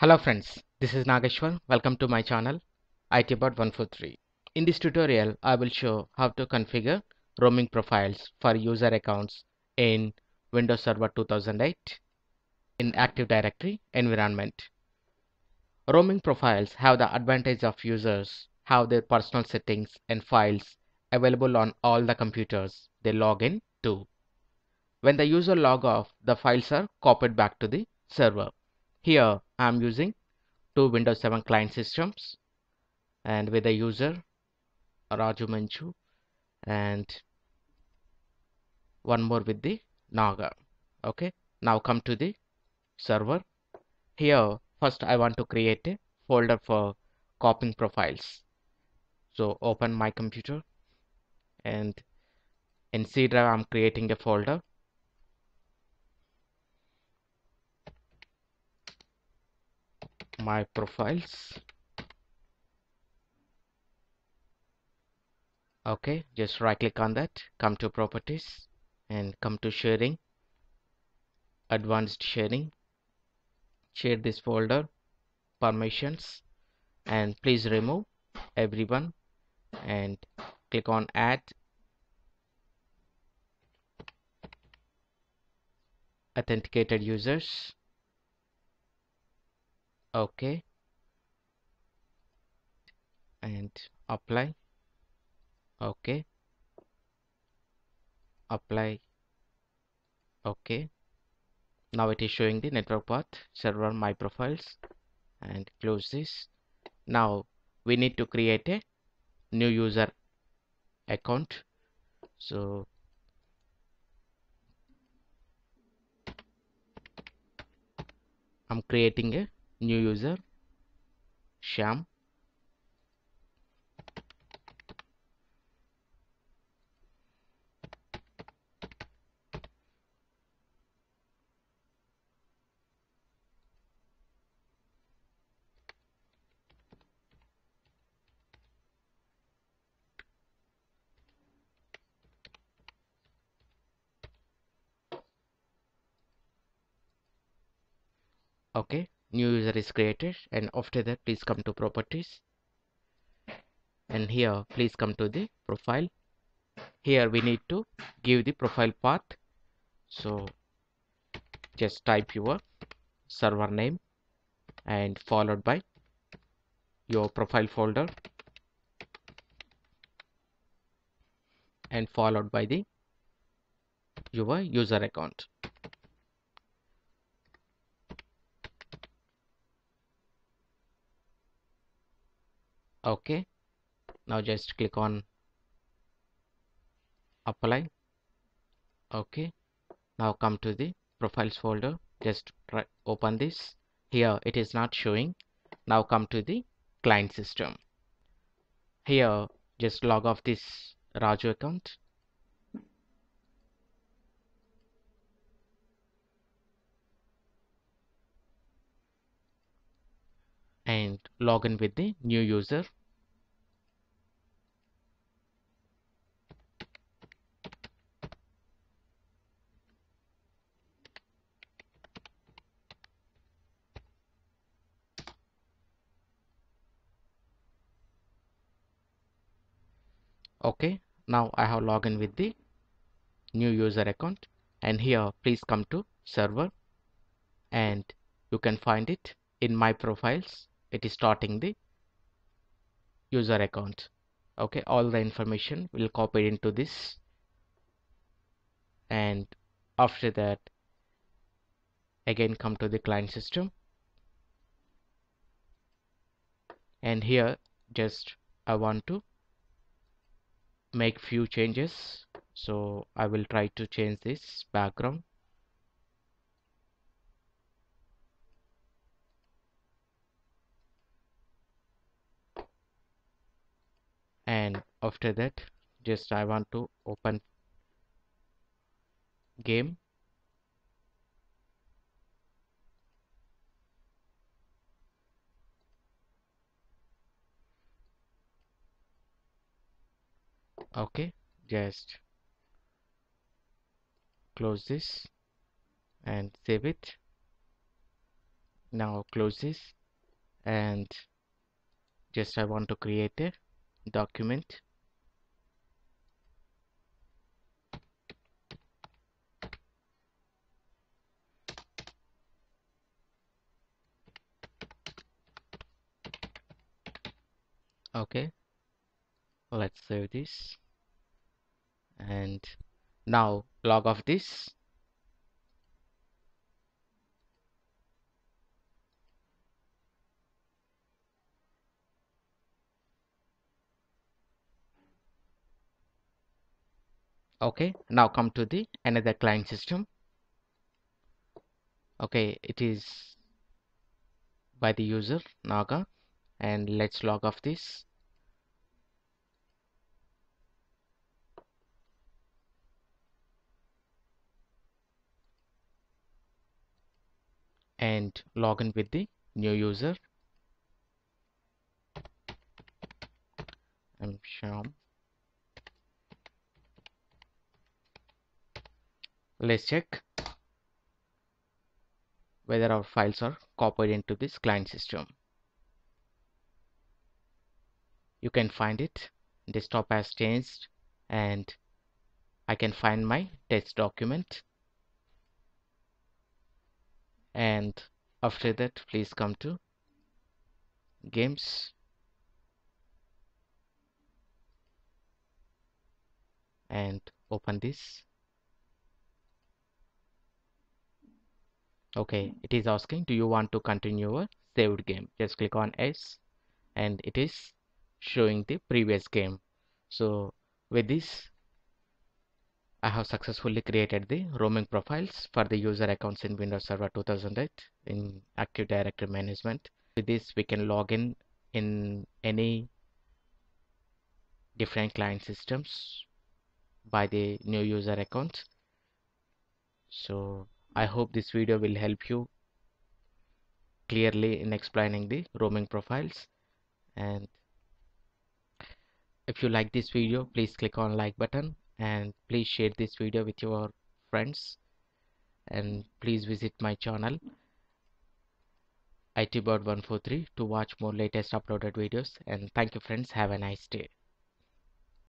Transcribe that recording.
Hello friends, this is Nageshwan. Welcome to my channel ITbird143. In this tutorial, I will show how to configure roaming profiles for user accounts in Windows Server 2008 in Active Directory environment. Roaming profiles have the advantage of users have their personal settings and files available on all the computers they log in to. When the user log off, the files are copied back to the server. Here I am using two Windows 7 client systems and with the user Raju Manchu and one more with the Naga. Okay, now come to the server. Here first I want to create a folder for copying profiles. So open my computer and in C drive I am creating a folder. My profiles. Okay, just right click on that, come to properties and come to sharing, advanced sharing, share this folder, permissions, and please remove everyone and click on add. Authenticated users. Okay, and apply. Okay, apply. Okay, now it is showing the network path, server, my profiles, and close this. Now we need to create a new user account. So I'm creating a new user, Sham. Okay, new user is created, and after that please come to properties and here please come to the profile. Here we need to give the profile path, so just type your server name and followed by your profile folder and followed by the your user account. Okay, now just click on apply. Okay, now come to the profiles folder, just try open this. Here it is not showing. Now come to the client system. Here just log off this Raju account. And log in with the new user. Okay, now I have logged in with the new user account and here please come to server and you can find it in my profiles. It is starting the user account. Okay, all the information will copy into this and after that again come to the client system and here just I want to make few changes, so I will try to change this background. And after that, just I want to open game. Okay, just close this and save it. Now close this, and just I want to create a document. Okay, let's save this and now log off this. Okay, now come to the another client system. Okay, it is by the user Naga, and let's log off this. And log in with the new user. I'm Shyam. Let's check whether our files are copied into this client system. You can find it. Desktop has changed, and I can find my test document. And after that, please come to games and open this. Okay, it is asking, do you want to continue a saved game? Just click on yes, and it is showing the previous game. So with this, I have successfully created the roaming profiles for the user accounts in Windows Server 2008 in Active Directory management. With this, we can log in any different client systems by the new user account. So I hope this video will help you clearly in explaining the roaming profiles. And if you like this video, please click on like button, and please share this video with your friends, and please visit my channel ITbird143 to watch more latest uploaded videos. And thank you friends, have a nice day.